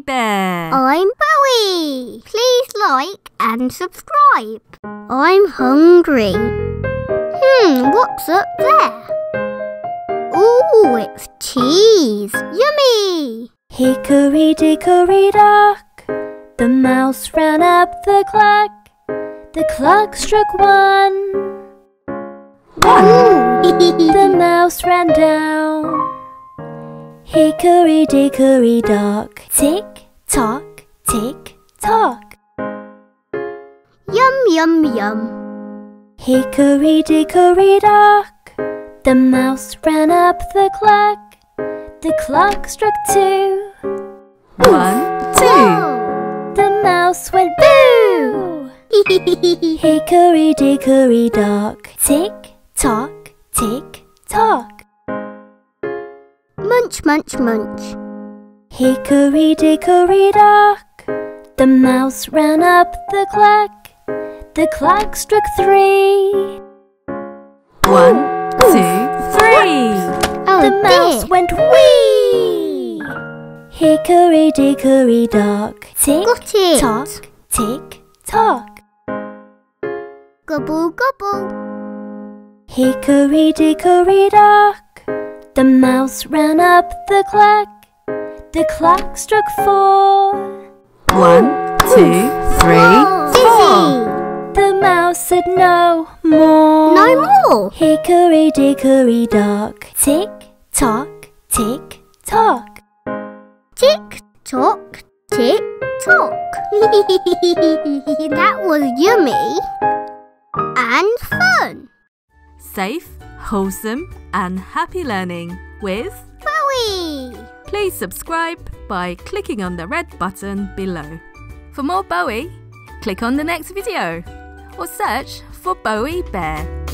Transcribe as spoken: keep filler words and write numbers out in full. Boey Bear. I'm Bowie. Please like and subscribe. I'm hungry. Hmm, what's up there? Ooh, it's cheese. Yummy! Hickory-dickory dock, the mouse ran up the clock. The clock struck one. One! The mouse ran down. Hickory dickory dock, tick tock, tick tock. Yum yum yum. Hickory dickory dock, the mouse ran up the clock. The clock struck two. One, two. Whoa. The mouse went boo. Hickory dickory dock, tick tock, tick tock. Munch, munch, munch. Hickory dickory dock, the mouse ran up the clock. The clock struck three. One, two, three. Oh, the mouse dear. Went wee. Hickory dickory dock, tick tock, tick tock. Gobble, gobble. Hickory dickory dock, the mouse ran up the clock. The clock struck four. One, two, three, four. The mouse said no more. No more. Hickory dickory dock, tick tock, tick tock. Tick tock, tick tock. That was yummy and fun. Safe, wholesome and happy learning with Bowie. Please subscribe by clicking on the red button below. For more Bowie, click on the next video or search for Boey Bear.